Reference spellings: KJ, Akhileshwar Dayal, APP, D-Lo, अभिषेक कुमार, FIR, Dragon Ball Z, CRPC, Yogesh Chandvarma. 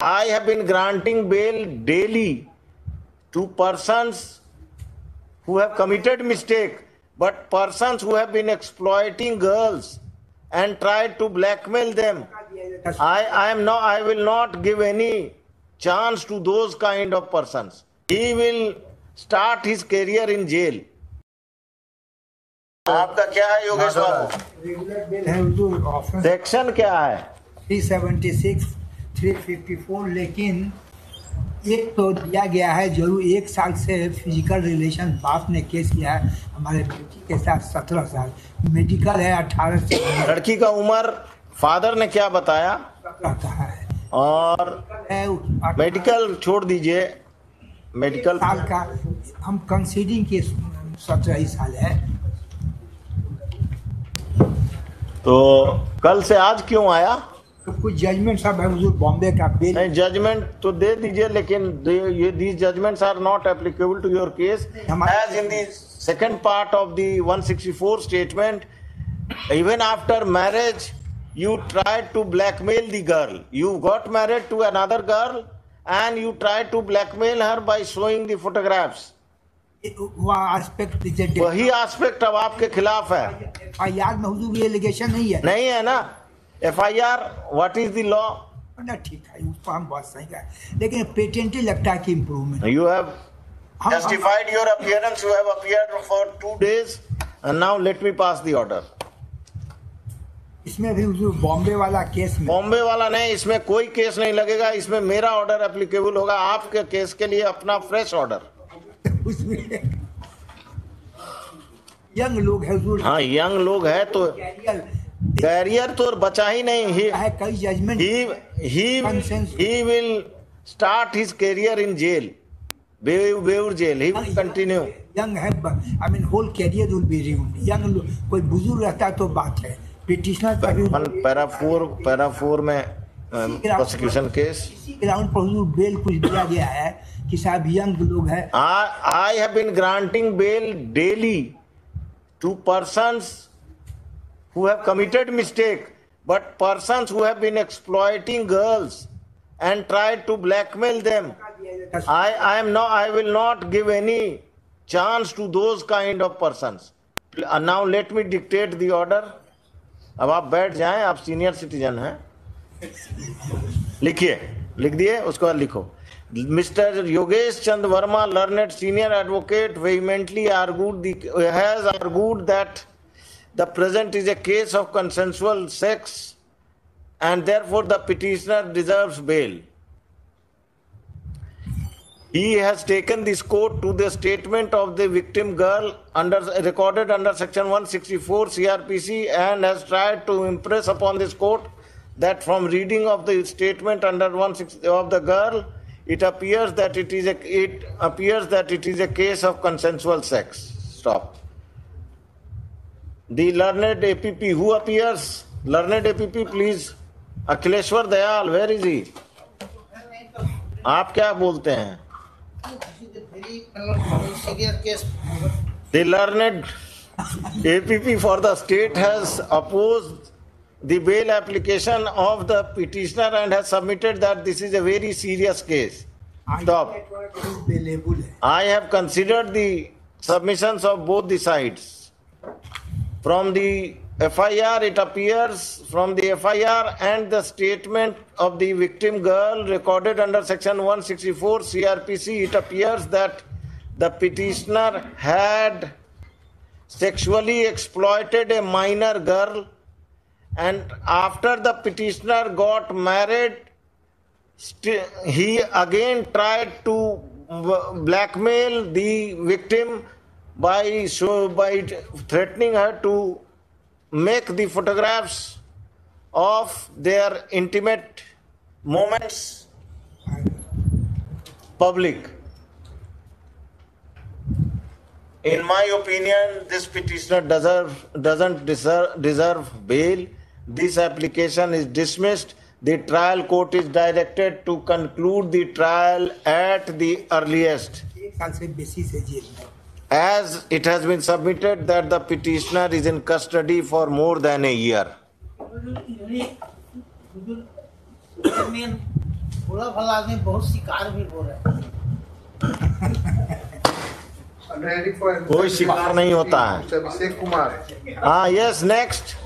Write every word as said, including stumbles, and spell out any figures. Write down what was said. I have been granting bail daily to persons who have committed mistake, but persons who have been exploiting girls and tried to blackmail them. I, I am not, I will not give any chance to those kind of persons. He will start his career in jail. आपका क्या है योगेश बाबू? Regular bill है जो offence section क्या है? तीन सौ छिहत्तर, तीन सौ चौवन, लेकिन एक तो दिया गया है जरूर एक साल से फिजिकल रिलेशन बाप ने केस किया है हमारे बेटी के साथ सत्रह साल, मेडिकल है अठारह साल। लड़की का उम्र फादर ने क्या बताया? सत्रह का है और मेडिकल छोड़ दीजिए, मेडिकल साल का हम कंसीडिंग के सत्रह साल है। तो कल से आज क्यों आया? तो कुछ जजमेंट साहब है हुजूर बॉम्बे का बेल। नहीं, जजमेंट तो दे दीजिए, लेकिन ये these judgments are not applicable to your case as in the second part of the one sixty-four statement. Even after marriage you try to blackmail the girl, you got married to another girl and you try to blackmail her by showing the photographs. वही aspect अब आपके खिलाफ है। F I are में हुजूर ये allegation नहीं है, नहीं है ना? F I R what is the law ना, ठीक है उसको हम बहुत सही है, लेकिन पेटेंट ही लगता है कि improvement. You have justified your appearance, you have appeared for two days and now let me pass the order. इसमें भी हुजूर बॉम्बे वाला केस में, बॉम्बे वाला नहीं, इसमें कोई केस नहीं लगेगा, इसमें मेरा ऑर्डर एप्लीकेबल होगा आपके केस के लिए, अपना फ्रेश ऑर्डर। उसमें यंग लोग है हुजूर। हाँ, यंग लोग है तो कैरियर तो बचा ही नहीं है। कई judgment he will start his career in jail, Beur Beur jail ही विल कंटिन्यू। यंग है I mean whole career will be ruined. Young कोई बुजुर्ग रहता तो बात है। Petitioner para four para four में प्रोसिक्यूशन केस ग्राउंड पर हुजूर बेल कुछ दिया गया है कि साहब यंग लोग हैं। I have been granting bail daily to persons who have committed mistake, but persons who have been exploiting girls and tried to blackmail them. I, I am not, I will not give any chance to those kind of persons. And now let me dictate the order. अब आप बैठ जाएं, आप senior citizen हैं। लिखिए, लिख दिए, उसके बाद लिखो। Mister Yogesh Chandvarma, learned senior advocate, vehemently argued the has argued that the present is a case of consensual sex and therefore the petitioner deserves bail. He has taken this court to the statement of the victim girl under recorded under section one sixty-four C R P C and has tried to impress upon this court that from reading of the statement under one sixty of the girl, it appears that it is a it appears that it is a case of consensual sex. Stop. The learned A P P who appears, learned A P P please, Akhileshwar Dayal, where is he? आप क्या बोलते हैं? The learned A P P for the state has opposed the bail application of the petitioner and has submitted that this is a very serious case. Stop. I have considered the submissions of both the sides. From the F I R, it appears from the F I R and the statement of the victim girl recorded under section one sixty-four C R P C, it appears that the petitioner had sexually exploited a minor girl, and after the petitioner got married, he again tried to blackmail the victim by so by threatening her to make the photographs of their intimate moments public. In my opinion, this petitioner deserve, doesn't deserve, deserve bail. This application is dismissed. The trial court is directed to conclude the trial at the earliest, as it has been submitted that the petitioner is in custody for more than a year. बुरा भला आदमी बहुत शिकार भी हो रहा है। कोई शिकार नहीं होता है। अभिषेक कुमार, हाँ, यस, नेक्स्ट।